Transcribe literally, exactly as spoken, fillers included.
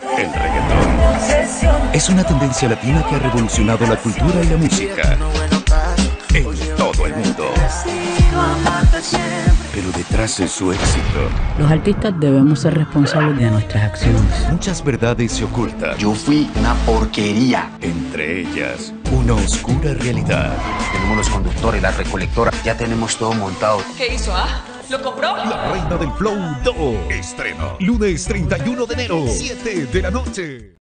El reggaetón es una tendencia latina que ha revolucionado la cultura y la música en todo el mundo. Pero detrás de su éxito, los artistas debemos ser responsables de nuestras acciones. Muchas verdades se ocultan. Yo fui una porquería. Entre ellas, una oscura realidad. Tenemos los conductores, las recolectoras, ya tenemos todo montado. ¿Qué hizo, ah? ¿Lo compró? La Reina del Flow dos. Estreno lunes treinta y uno de enero, siete de la noche.